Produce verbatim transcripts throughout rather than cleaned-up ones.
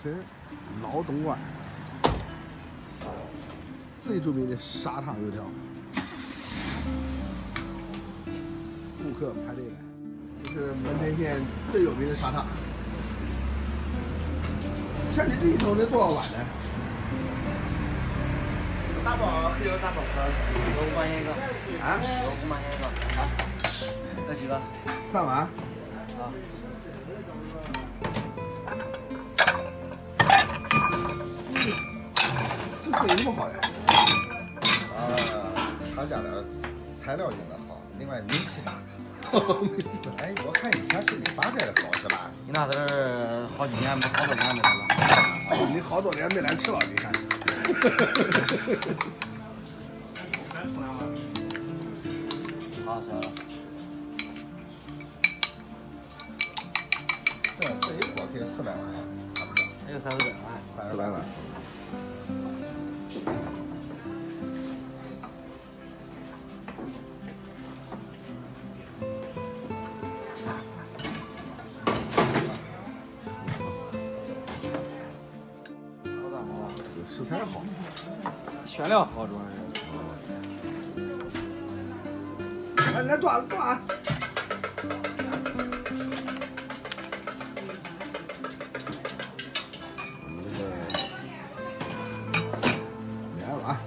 臣、老东莞最著名的沙糖油条，顾客排队来。 是门店县最有名的沙糖，像你这一桶能多少碗呢？大宝是有大宝盒，我换一个啊，我换一个啊，那几个？上碗啊。这水那么好呀？啊，他家的材料用的好，另外名气大。 哎，我看以前是你爸盖的好是吧？你那都是好几年没好多年没来了。哦、你好多年没来吃了，你看。好吃了。这这一锅可以四百万，差不多。还有三四百万。三四百万。食材好，选料好主要是。来来端端。我们这个来了啊！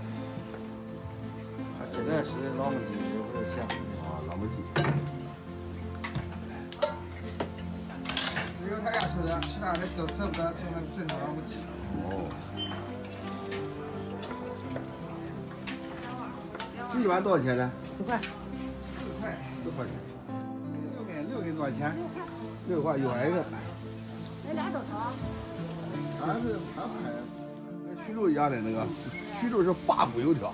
它这边是老母鸡，这不是现成的啊，老母鸡。只有他家吃的，其他人都吃不着，就那正常老母鸡。哦。 这一碗多少钱呢？四块，四块，四块钱。六根六根多少钱？六块，六块一个。那俩多少？俺是俺买跟徐州一样的那个，徐州是八股油条。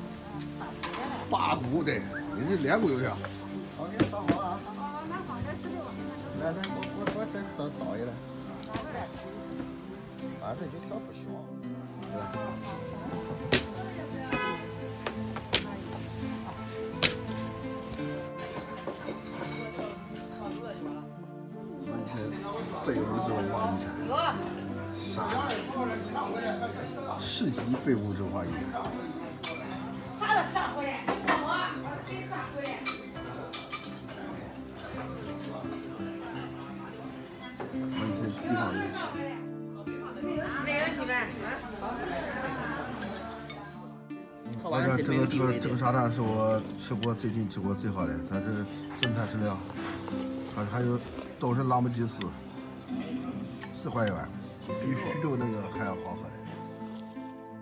八股对，你是两股油条。我给你倒好了啊。哦，那放这十六。来来，我我我再倒倒一来。俺这油条不小。 这个是文化遗产，沙市级非物质文化遗产。啥都杀回来，你管我，给你杀回来。完全地方人。没问题呗。好吧，这个这个这个沙糖是我吃过最近吃过最好的，它是正餐饲料，还还有都是拉姆鸡丝。 四块一碗，比徐州那个还要好喝的。